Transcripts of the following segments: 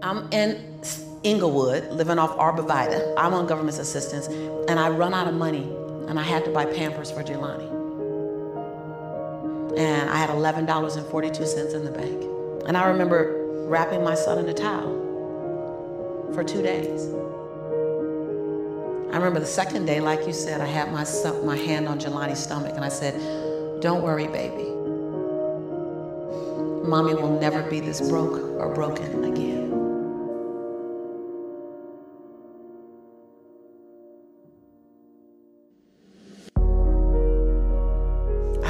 I'm in Inglewood, living off Arbor Vita. I'm on government assistance, and I run out of money, and I had to buy Pampers for Jelani. And I had $11.42 in the bank. And I remember wrapping my son in a towel for 2 days. I remember the second day, like you said, I had my hand on Jelani's stomach, and I said, "Don't worry, baby. Mommy will never be this broke or broken again."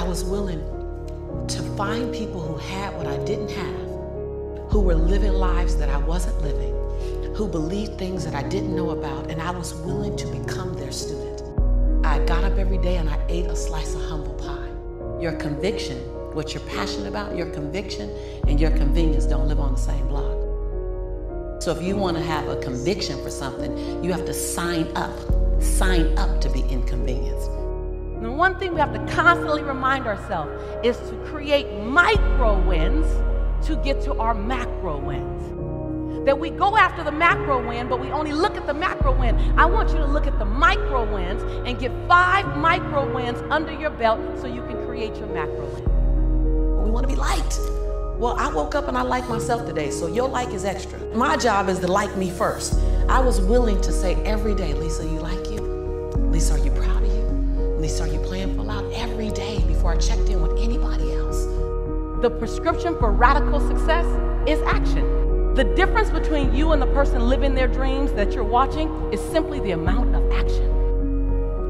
I was willing to find people who had what I didn't have, who were living lives that I wasn't living, who believed things that I didn't know about, and I was willing to become their student. I got up every day and I ate a slice of humble pie. Your conviction, what you're passionate about, your conviction and your convenience don't live on the same block. So if you want to have a conviction for something, you have to sign up to be inconvenienced. And one thing we have to constantly remind ourselves is to create micro wins to get to our macro wins. That we go after the macro win, but we only look at the macro win. I want you to look at the micro wins and get 5 micro wins under your belt so you can create your macro win. We want to be liked. Well, I woke up and I like myself today, so your like is extra. My job is to like me first. I was willing to say every day, "Lisa, you like you? Lisa, are you proud? Lisa, are you playing full out?" Every day before I checked in with anybody else. The prescription for radical success is action. The difference between you and the person living their dreams that you're watching is simply the amount of action.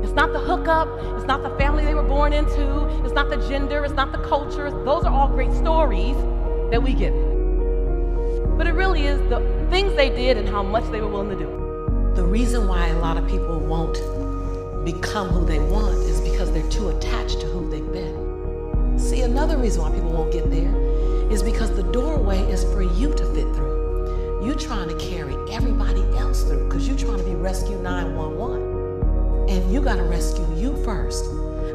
It's not the hookup, it's not the family they were born into, it's not the gender, it's not the culture. Those are all great stories that we give. But it really is the things they did and how much they were willing to do. The reason why a lot of people won't become who they want is because they're too attached to who they've been. See, another reason why people won't get there is because the doorway is for you to fit through. You're trying to carry everybody else through because you're trying to be Rescue 911. And you got to rescue you first.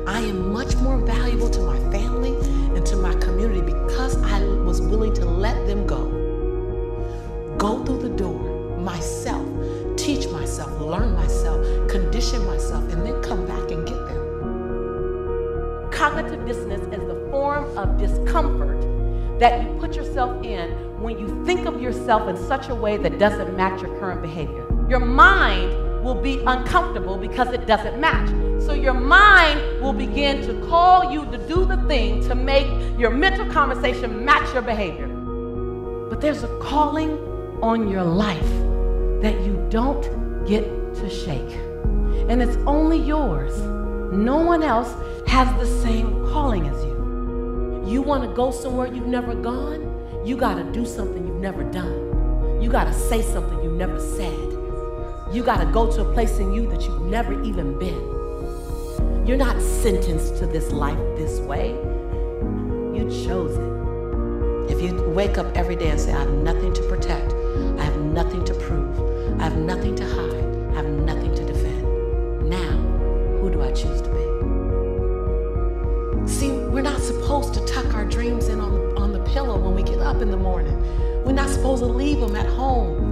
I am much more valuable to my family and to my community because I was willing to let them go. Go through the door myself. Teach myself, learn myself, condition myself, and then come back and get them. Cognitive dissonance is the form of discomfort that you put yourself in when you think of yourself in such a way that doesn't match your current behavior. Your mind will be uncomfortable because it doesn't match. So your mind will begin to call you to do the thing to make your mental conversation match your behavior. But there's a calling on your life that you don't get to shake. And it's only yours. No one else has the same calling as you. You want to go somewhere you've never gone? You got to do something you've never done. You got to say something you've never said. You got to go to a place in you that you've never even been. You're not sentenced to this life this way. You chose it. If you wake up every day and say, "I have nothing to protect, I have nothing to prove, I have nothing to hide, I have nothing to defend. Now, who do I choose to be?" See, we're not supposed to tuck our dreams in on the pillow when we get up in the morning. We're not supposed to leave them at home.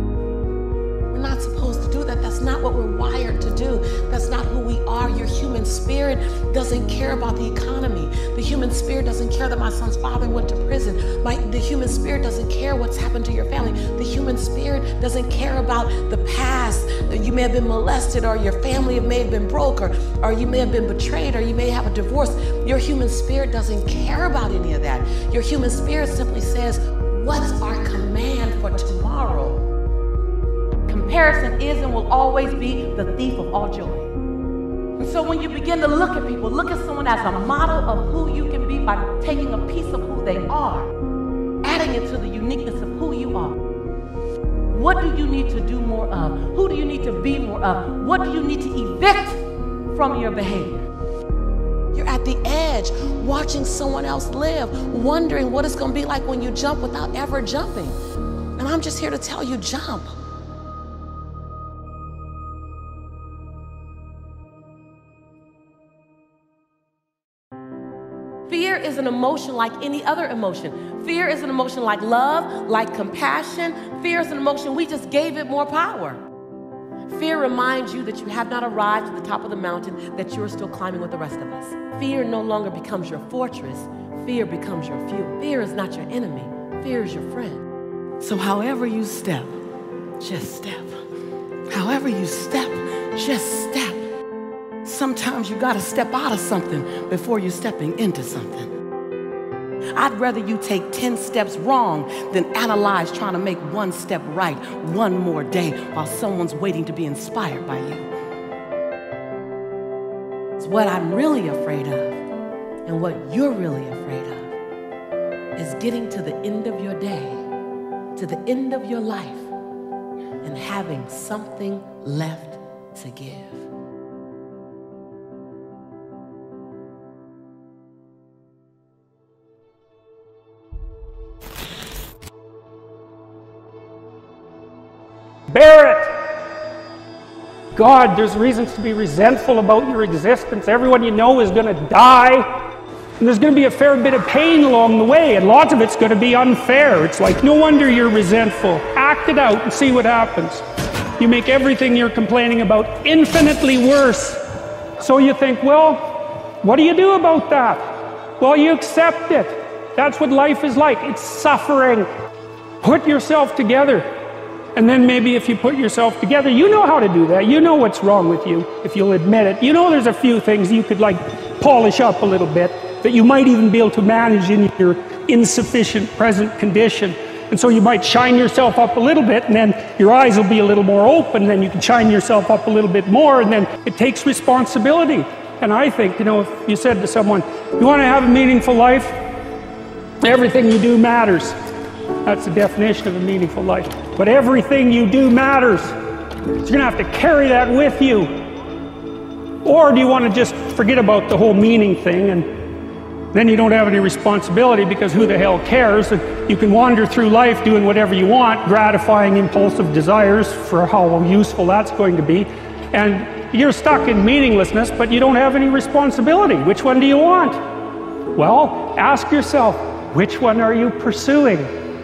We're not supposed to do that. That's not what we're wired to do. That's not who we are. Your human spirit doesn't care about the economy. The human spirit doesn't care that my son's father went to prison. The human spirit doesn't care what's happened to your family. The human spirit doesn't care about the past. You may have been molested, or your family may have been broke, or you may have been betrayed, or you may have a divorce. Your human spirit doesn't care about any of that. Your human spirit simply says, "What's our command for tomorrow?" Comparison is and will always be the thief of all joy. And so when you begin to look at people, look at someone as a model of who you can be by taking a piece of who they are, adding it to the uniqueness of who you are. What do you need to do more of? Who do you need to be more of? What do you need to evict from your behavior? You're at the edge, watching someone else live, wondering what it's going to be like when you jump without ever jumping. And I'm just here to tell you, jump. Fear is an emotion like any other emotion. Fear is an emotion like love, like compassion. Fear is an emotion, we just gave it more power. Fear reminds you that you have not arrived at the top of the mountain, that you're still climbing with the rest of us. Fear no longer becomes your fortress. Fear becomes your fuel. Fear is not your enemy. Fear is your friend. So however you step, just step. However you step, just step. Sometimes you gotta step out of something before you're stepping into something. I'd rather you take 10 steps wrong than analyze trying to make one step right one more day while someone's waiting to be inspired by you. It's what I'm really afraid of and what you're really afraid of is getting to the end of your day, to the end of your life, and having something left to give. Bear it! God, there's reasons to be resentful about your existence. Everyone you know is going to die. And there's going to be a fair bit of pain along the way, and lots of it's going to be unfair. It's like, no wonder you're resentful. Act it out and see what happens. You make everything you're complaining about infinitely worse. So you think, well, what do you do about that? Well, you accept it. That's what life is like. It's suffering. Put yourself together. And then maybe if you put yourself together, you know how to do that. You know what's wrong with you, if you'll admit it. You know there's a few things you could like polish up a little bit that you might even be able to manage in your insufficient present condition. And so you might shine yourself up a little bit, and then your eyes will be a little more open, and then you can shine yourself up a little bit more, and then it takes responsibility. And I think, you know, if you said to someone, you want to have a meaningful life, everything you do matters. That's the definition of a meaningful life. But everything you do matters. You're gonna have to carry that with you. Or do you want to just forget about the whole meaning thing, and then you don't have any responsibility because who the hell cares? And you can wander through life doing whatever you want, gratifying impulsive desires for how useful that's going to be. And you're stuck in meaninglessness, but you don't have any responsibility. Which one do you want? Well, ask yourself, which one are you pursuing?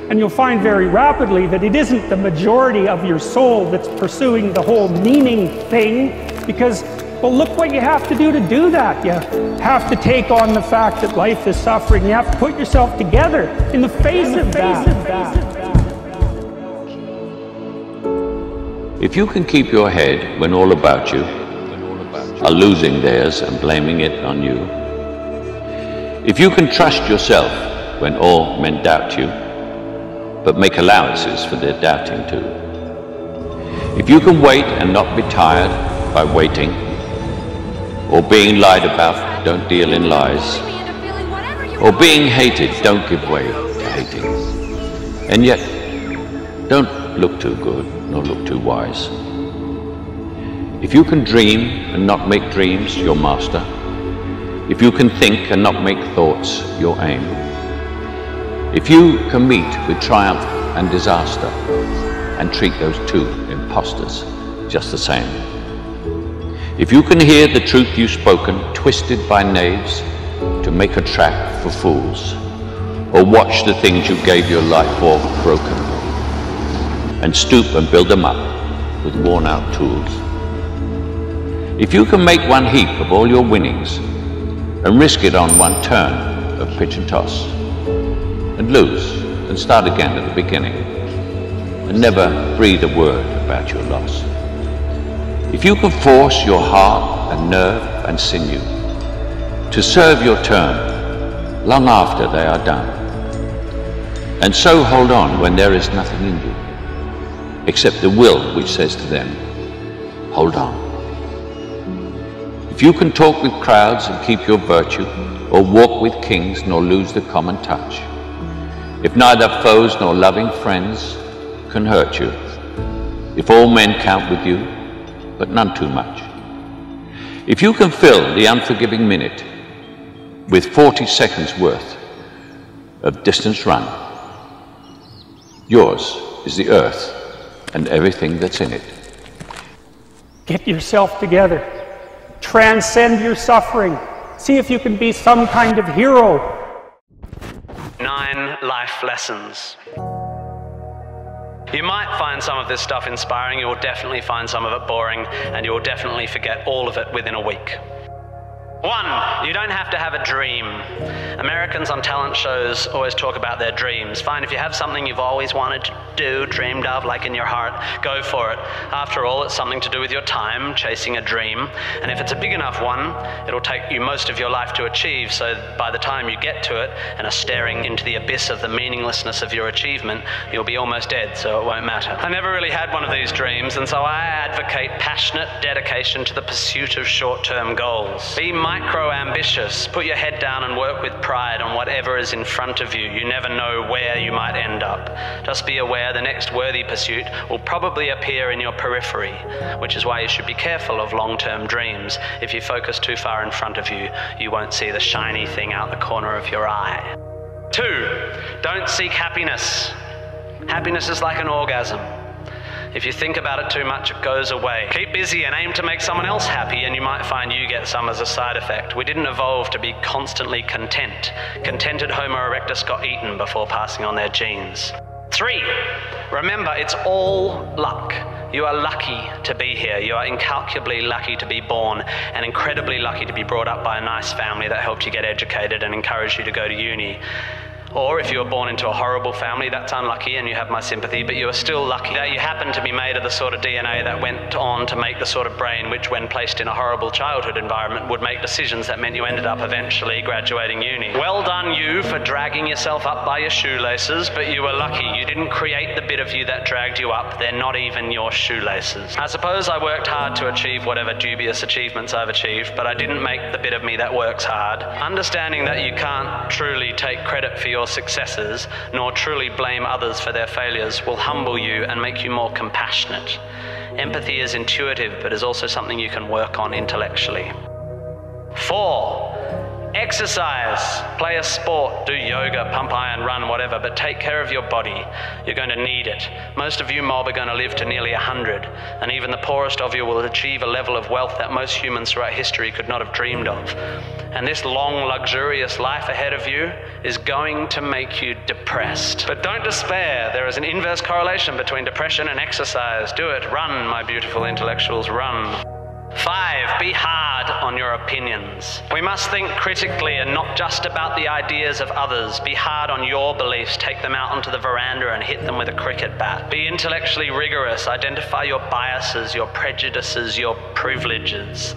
And you'll find very rapidly that it isn't the majority of your soul that's pursuing the whole meaning thing, because, well, look what you have to do that. You have to take on the fact that life is suffering. You have to put yourself together in the face of that. If you can keep your head when all about you are losing theirs and blaming it on you, if you can trust yourself when all men doubt you, but make allowances for their doubting too. If you can wait and not be tired by waiting, or being lied about, don't deal in lies, or being hated, don't give way to hating. And yet, don't look too good, nor look too wise. If you can dream and not make dreams your master, if you can think and not make thoughts your aim, if you can meet with triumph and disaster and treat those two impostors just the same, if you can hear the truth you've spoken twisted by knaves to make a trap for fools, or watch the things you gave your life for broken and stoop and build them up with worn-out tools, if you can make one heap of all your winnings and risk it on one turn of pitch and toss, and lose and start again at the beginning and never breathe a word about your loss, if you can force your heart and nerve and sinew to serve your turn long after they are done, and so hold on when there is nothing in you except the will which says to them, hold on. If you can talk with crowds and keep your virtue, or walk with kings nor lose the common touch, if neither foes nor loving friends can hurt you, if all men count with you, but none too much, if you can fill the unforgiving minute with 40 seconds worth of distance run, yours is the earth and everything that's in it. Get yourself together. Transcend your suffering. See if you can be some kind of hero. 9 life lessons. You might find some of this stuff inspiring, you will definitely find some of it boring, and you will definitely forget all of it within a week. 1, you don't have to have a dream. Americans on talent shows always talk about their dreams. Fine, if you have something you've always wanted to do, dreamed of, like in your heart, go for it. After all, it's something to do with your time, chasing a dream. And if it's a big enough one, it'll take you most of your life to achieve, so by the time you get to it and are staring into the abyss of the meaninglessness of your achievement, you'll be almost dead, so it won't matter. I never really had one of these dreams, and so I advocate passionate dedication to the pursuit of short-term goals. Be micro-ambitious. Put your head down and work with pride on whatever is in front of you. You never know where you might end up. Just be aware the next worthy pursuit will probably appear in your periphery, which is why you should be careful of long-term dreams. If you focus too far in front of you, you won't see the shiny thing out the corner of your eye. 2, don't seek happiness. Happiness is like an orgasm. If you think about it too much, it goes away. Keep busy and aim to make someone else happy, and you might find you get some as a side effect. We didn't evolve to be constantly content. Contented Homo erectus got eaten before passing on their genes. 3, remember, it's all luck. You are lucky to be here. You are incalculably lucky to be born and incredibly lucky to be brought up by a nice family that helped you get educated and encouraged you to go to uni. Or if you were born into a horrible family, that's unlucky and you have my sympathy, but you are still lucky that you happen to be made of the sort of DNA that went on to make the sort of brain which, when placed in a horrible childhood environment, would make decisions that meant you ended up eventually graduating uni. Well done you for dragging yourself up by your shoelaces, but you were lucky. You didn't create the bit of you that dragged you up. They're not even your shoelaces. I suppose I worked hard to achieve whatever dubious achievements I've achieved, but I didn't make the bit of me that works hard. Understanding that you can't truly take credit for your successes, nor truly blame others for their failures, will humble you and make you more compassionate. Empathy is intuitive, but is also something you can work on intellectually. 4, exercise. Play a sport, do yoga, pump iron, run, whatever, but take care of your body. You're going to need it. Most of you mob are going to live to nearly 100, and even the poorest of you will achieve a level of wealth that most humans throughout history could not have dreamed of. And this long, luxurious life ahead of you is going to make you depressed. But don't despair. There is an inverse correlation between depression and exercise. Do it. Run, my beautiful intellectuals, run. 5, be hard on your opinions. We must think critically and not just about the ideas of others. Be hard on your beliefs. Take them out onto the veranda and hit them with a cricket bat. Be intellectually rigorous. Identify your biases, your prejudices, your privileges.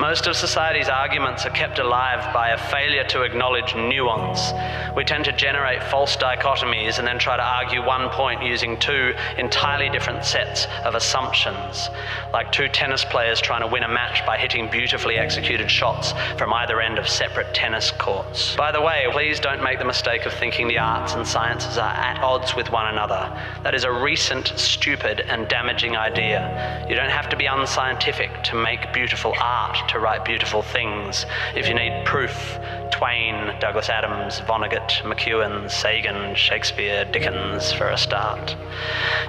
Most of society's arguments are kept alive by a failure to acknowledge nuance. We tend to generate false dichotomies and then try to argue one point using 2 entirely different sets of assumptions, like 2 tennis players trying to win a match by hitting beautifully executed shots from either end of separate tennis courts. By the way, please don't make the mistake of thinking the arts and sciences are at odds with one another. That is a recent, stupid, and damaging idea. You don't have to be unscientific to make beautiful art, to write beautiful things. If you need proof, Twain, Douglas Adams, Vonnegut, McEwen, Sagan, Shakespeare, Dickens for a start.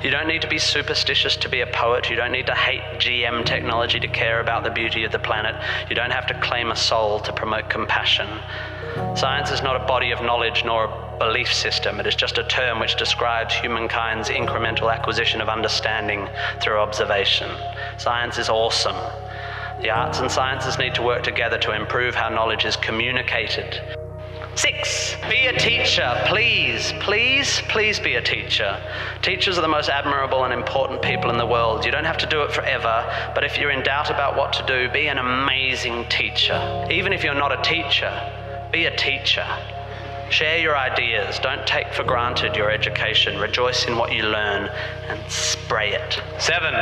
You don't need to be superstitious to be a poet. You don't need to hate GM technology to care about the beauty of the planet. You don't have to claim a soul to promote compassion. Science is not a body of knowledge nor a belief system. It is just a term which describes humankind's incremental acquisition of understanding through observation. Science is awesome. The arts and sciences need to work together to improve how knowledge is communicated. 6, be a teacher. Please, please, please be a teacher. Teachers are the most admirable and important people in the world. You don't have to do it forever, but if you're in doubt about what to do, be an amazing teacher. Even if you're not a teacher, be a teacher. Share your ideas. Don't take for granted your education. Rejoice in what you learn and spray it. 7,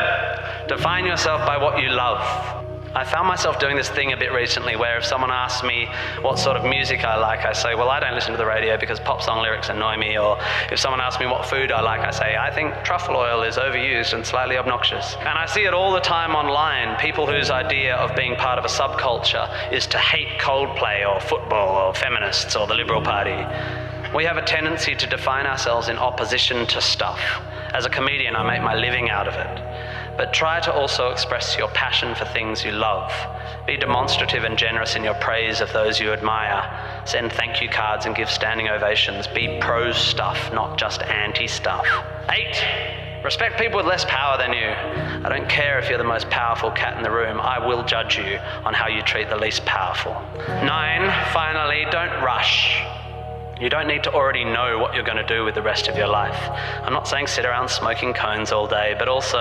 define yourself by what you love. I found myself doing this thing a bit recently where if someone asks me what sort of music I like, I say, well, I don't listen to the radio because pop song lyrics annoy me. Or if someone asks me what food I like, I say, I think truffle oil is overused and slightly obnoxious. And I see it all the time online, people whose idea of being part of a subculture is to hate Coldplay or football or feminists or the Liberal Party. We have a tendency to define ourselves in opposition to stuff. As a comedian, I make my living out of it. but try to also express your passion for things you love. Be demonstrative and generous in your praise of those you admire. Send thank you cards and give standing ovations. Be pro stuff, not just anti stuff. 8. Respect people with less power than you. I don't care if you're the most powerful cat in the room. I will judge you on how you treat the least powerful. 9. Finally, don't rush. You don't need to already know what you're going to do with the rest of your life. I'm not saying sit around smoking cones all day, but also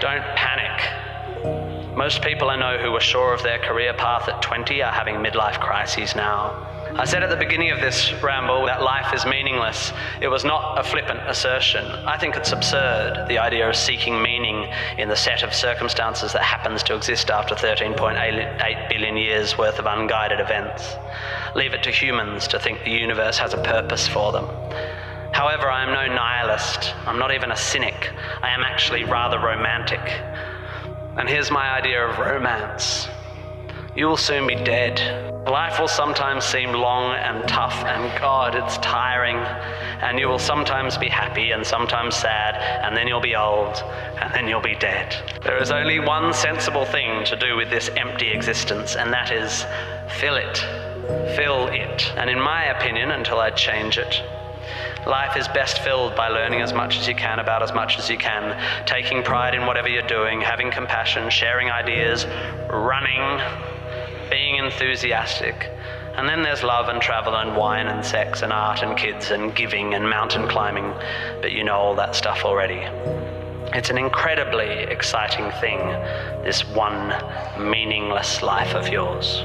don't panic. Most people I know who were sure of their career path at 20 are having midlife crises now. I said at the beginning of this ramble that life is meaningless. It was not a flippant assertion. I think it's absurd, the idea of seeking meaning in the set of circumstances that happens to exist after 13.8 billion years worth of unguided events. Leave it to humans to think the universe has a purpose for them. However, I am no nihilist. I'm not even a cynic. I am actually rather romantic. And here's my idea of romance. You will soon be dead. Life will sometimes seem long and tough, and God, it's tiring. And you will sometimes be happy and sometimes sad, and then you'll be old, and then you'll be dead. There is only one sensible thing to do with this empty existence, and that is fill it. Fill it. And in my opinion, until I change it, life is best filled by learning as much as you can about as much as you can, taking pride in whatever you're doing, having compassion, sharing ideas, running, being enthusiastic. And then there's love and travel and wine and sex and art and kids and giving and mountain climbing, but you know all that stuff already. It's an incredibly exciting thing, this one meaningless life of yours.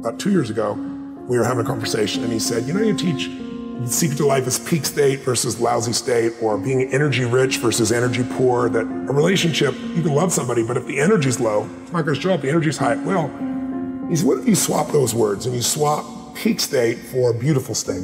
About 2 years ago, we were having a conversation and he said, you know, you teach Secret to Life is peak state versus lousy state, or being energy rich versus energy poor, that a relationship, you can love somebody, but if the energy's low, it's not gonna show up. The energy's high, it will. He said, what if you swap those words and you swap peak state for beautiful state?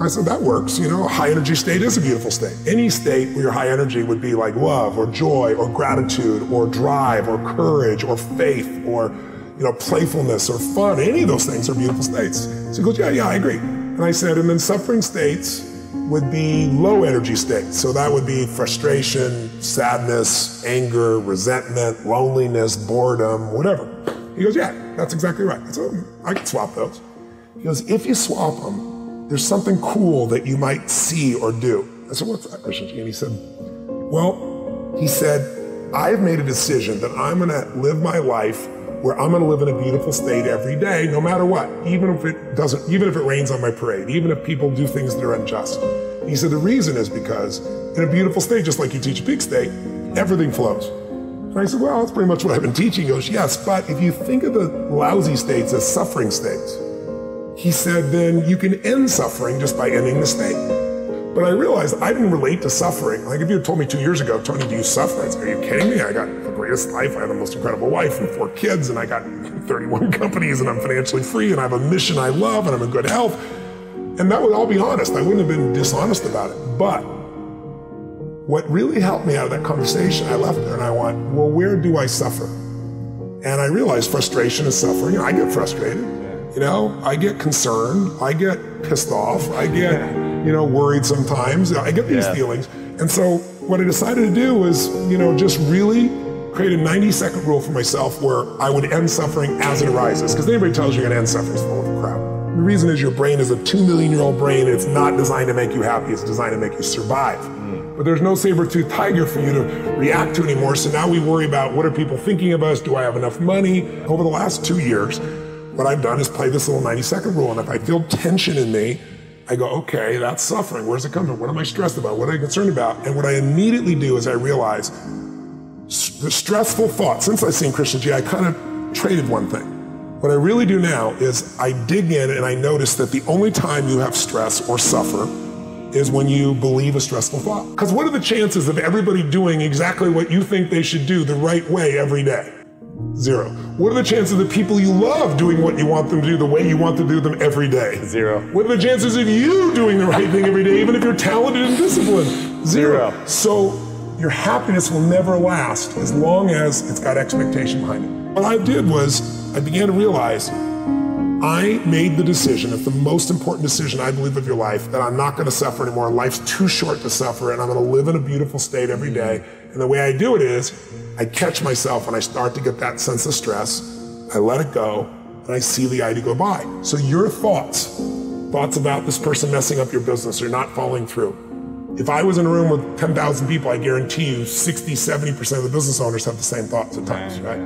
I said, that works. You know, a high energy state is a beautiful state. Any state where your high energy would be like love or joy or gratitude or drive or courage or faith or, you know, playfulness or fun, any of those things are beautiful states. So he goes, yeah, I agree. And I said, and then suffering states would be low energy states. So that would be frustration, sadness, anger, resentment, loneliness, boredom, whatever. He goes, yeah, that's exactly right. I said, I can swap those. He goes, if you swap them, there's something cool that you might see or do. I said, what's that, Krishnaji? And he said, well, he said, I've made a decision that I'm gonna live my life where I'm gonna live in a beautiful state every day, no matter what, even if it rains on my parade, even if people do things that are unjust. He said, the reason is because in a beautiful state, just like you teach peak state, everything flows. And I said, well, that's pretty much what I've been teaching. He goes, yes, but if you think of the lousy states as suffering states, he said, then you can end suffering just by ending the state. But I realized I didn't relate to suffering. Like if you had told me 2 years ago, Tony, do you suffer? I'd say, are you kidding me? I got the greatest life, I had the most incredible wife and 4 kids, and I got 31 companies, and I'm financially free, and I have a mission I love, and I'm in good health. And that would all be honest. I wouldn't have been dishonest about it. But what really helped me out of that conversation, I left there and I went, well, where do I suffer? And I realized frustration is suffering. I get frustrated, you know? I get concerned, I get pissed off, I get, you know, worried sometimes. I get these feelings. And so what I decided to do was, you know, just really create a 90-second rule for myself where I would end suffering as it arises. Because anybody tells you you're gonna end suffering is full of crap. The reason is your brain is a 2-million-year-old brain and it's not designed to make you happy, it's designed to make you survive. But there's no saber-toothed tiger for you to react to anymore. So now we worry about what are people thinking of us? Do I have enough money? Over the last 2 years, what I've done is play this little 90-second rule. And if I feel tension in me, I go, okay, that's suffering. Where's it come from? What am I stressed about? What am I concerned about? And what I immediately do is I realize the stressful thought, since I've seen Krishnaji, I kind of traded one thing. What I really do now is I dig in and I notice that the only time you have stress or suffer is when you believe a stressful thought. Because what are the chances of everybody doing exactly what you think they should do the right way every day? 0. What are the chances of the people you love doing what you want them to do the way you want to do them every day? 0. What are the chances of you doing the right thing every day, even if you're talented and disciplined? 0. So your happiness will never last as long as it's got expectation behind it. What I did was I began to realize I made the decision, it's the most important decision I believe of your life, that I'm not gonna suffer anymore. Life's too short to suffer, and I'm gonna live in a beautiful state every day. And the way I do it is, I catch myself when I start to get that sense of stress, I let it go, and I see the idea go by. So your thoughts about this person messing up your business or not following through. If I was in a room with 10,000 people, I guarantee you 60, 70% of the business owners have the same thoughts at times, right?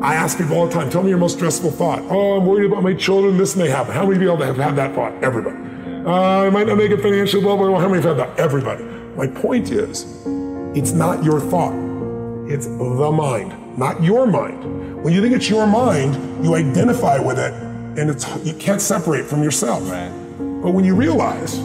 I ask people all the time, tell me your most stressful thought. Oh, I'm worried about my children, this may happen. How many people have had that thought? Everybody. I might not make it financially, blah, blah, blah. How many have had that? Everybody. My point is, it's not your thought, it's the mind, not your mind. When you think it's your mind, you identify with it, and you can't separate from yourself. Right. But when you realize,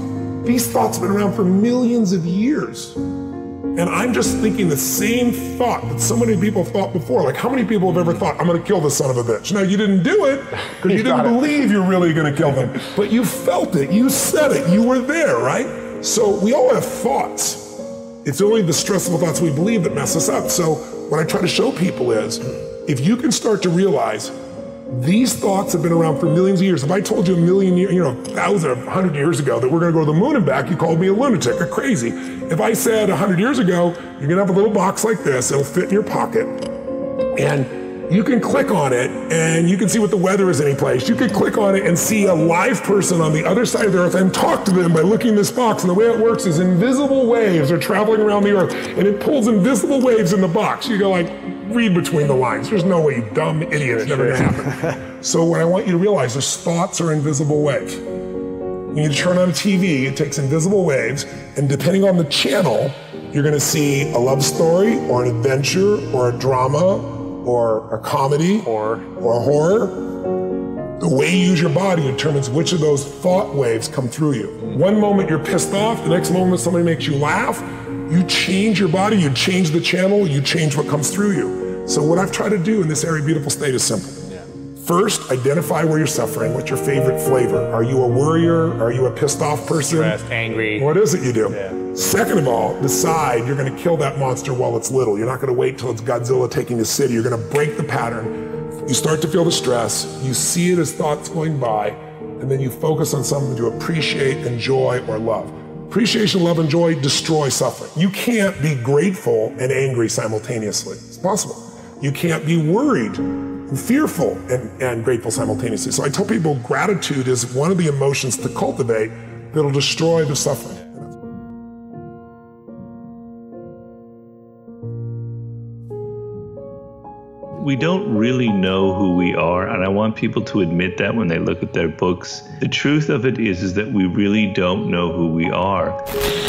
these thoughts have been around for millions of years. And I'm just thinking the same thought that so many people thought before. Like, how many people have ever thought, I'm gonna kill this son of a bitch? Now, you didn't do it, because you didn't believe you're really gonna kill them. But you felt it, you said it, you were there, right? So we all have thoughts. It's only the stressful thoughts we believe that mess us up. So what I try to show people is, if you can start to realize, these thoughts have been around for millions of years. If I told you a hundred years ago that we're gonna go to the moon and back, you called me a lunatic or crazy. If I said 100 years ago, you're gonna have a little box like this, it'll fit in your pocket, and you can click on it and you can see what the weather is any place. You can click on it and see a live person on the other side of the earth and talk to them by looking at this box. And the way it works is invisible waves are traveling around the earth and it pulls invisible waves in the box. You go like, read between the lines. There's no way, you dumb idiot, it's never gonna happen. So what I want you to realize is thoughts are invisible waves. When you turn on a TV, it takes invisible waves, and depending on the channel, you're gonna see a love story, or an adventure, or a drama, or a comedy, or a horror. The way you use your body determines which of those thought waves come through you. One moment you're pissed off, the next moment somebody makes you laugh, you change your body, you change the channel, you change what comes through you. So what I've tried to do in this Airy Beautiful State is simple. Yeah. First, identify where you're suffering. What's your favorite flavor? Are you a worrier? Are you a pissed off person? Stressed, angry. What is it you do? Yeah. Second of all, decide you're gonna kill that monster while it's little. You're not gonna wait till it's Godzilla taking the city. You're gonna break the pattern. You start to feel the stress. You see it as thoughts going by, and then you focus on something to appreciate, enjoy, or love. Appreciation, love, and joy destroy suffering. You can't be grateful and angry simultaneously. It's possible. You can't be worried and fearful and grateful simultaneously. So I tell people gratitude is one of the emotions to cultivate that'll destroy the suffering. We don't really know who we are, and I want people to admit that when they look at their books. The truth of it is that we really don't know who we are.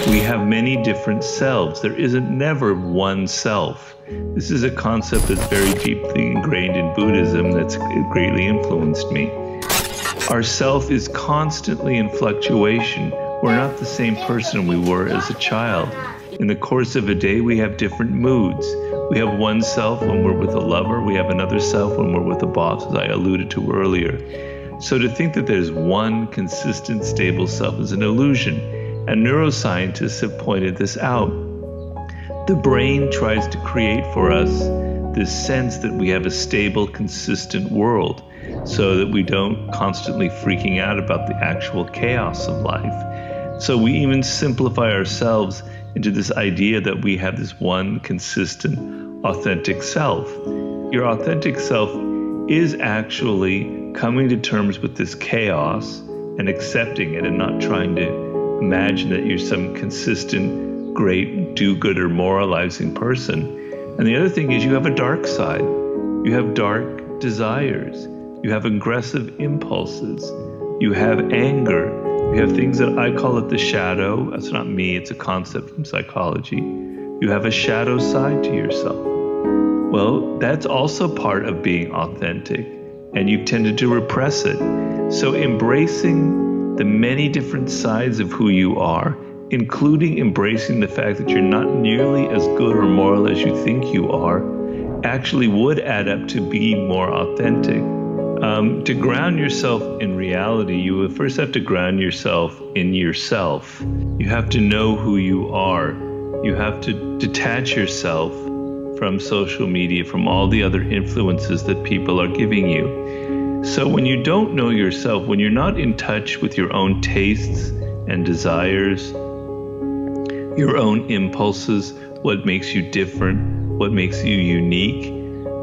We have many different selves. There isn't never one self. This is a concept that's very deeply ingrained in Buddhism that's greatly influenced me. Our self is constantly in fluctuation. We're not the same person we were as a child. In the course of a day, we have different moods. We have one self when we're with a lover. We have another self when we're with a boss, as I alluded to earlier. So to think that there's one consistent, stable self is an illusion, and neuroscientists have pointed this out. The brain tries to create for us this sense that we have a stable, consistent world, so that we don't constantly freaking out about the actual chaos of life. So we even simplify ourselves into this idea that we have this one consistent, authentic self. Your authentic self is actually coming to terms with this chaos and accepting it and not trying to imagine that you're some consistent, great, do-gooder, moralizing person. And the other thing is you have a dark side. You have dark desires. You have aggressive impulses. You have anger. You have things that I call it the shadow. That's not me, it's a concept from psychology. You have a shadow side to yourself. Well, that's also part of being authentic, and you've tended to repress it. So embracing the many different sides of who you are, including embracing the fact that you're not nearly as good or moral as you think you are, actually would add up to being more authentic. To ground yourself in reality, you would first have to ground yourself in yourself. You have to know who you are. You have to detach yourself from social media, from all the other influences that people are giving you. So when you don't know yourself, when you're not in touch with your own tastes and desires, your own impulses, what makes you different, what makes you unique,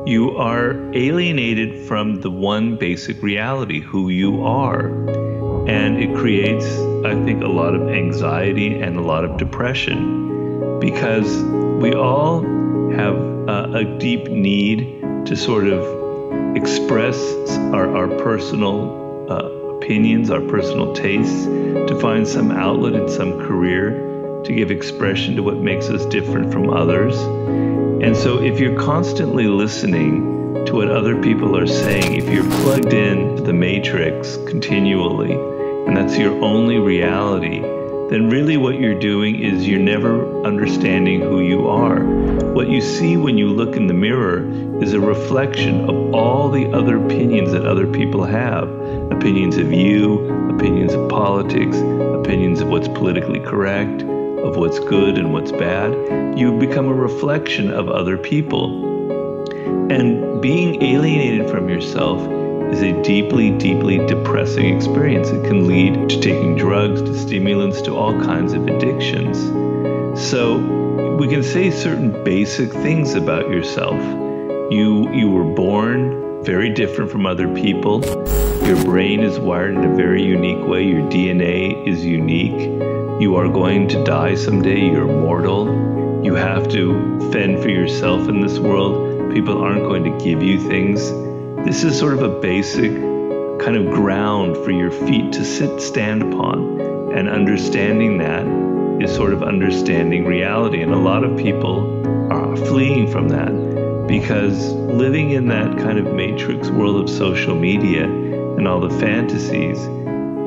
you are alienated from the one basic reality, who you are. And it creates, I think, a lot of anxiety and a lot of depression, because we all have a deep need to sort of express our personal opinions, our personal tastes, to find some outlet in some career, to give expression to what makes us different from others. And so if you're constantly listening to what other people are saying, if you're plugged in to the matrix continually, and that's your only reality, then really what you're doing is you're never understanding who you are. What you see when you look in the mirror is a reflection of all the other opinions that other people have. Opinions of you, opinions of politics, opinions of what's politically correct, of what's good and what's bad. You become a reflection of other people. And being alienated from yourself is a deeply, deeply depressing experience. It can lead to taking drugs, to stimulants, to all kinds of addictions. So we can say certain basic things about yourself. You were born very different from other people. Your brain is wired in a very unique way. Your DNA is unique. You are going to die someday. You're mortal. You have to fend for yourself in this world. People aren't going to give you things. This is sort of a basic kind of ground for your feet to stand upon. And understanding that is sort of understanding reality. And a lot of people are fleeing from that, because living in that kind of matrix world of social media and all the fantasies,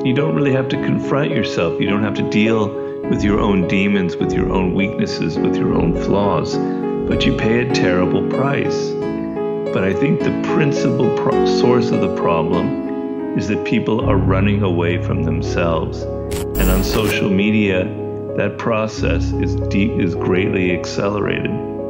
you don't really have to confront yourself. You don't have to deal with your own demons, with your own weaknesses, with your own flaws, but you pay a terrible price. But I think the principal source of the problem is that people are running away from themselves. And on social media, that process is greatly accelerated.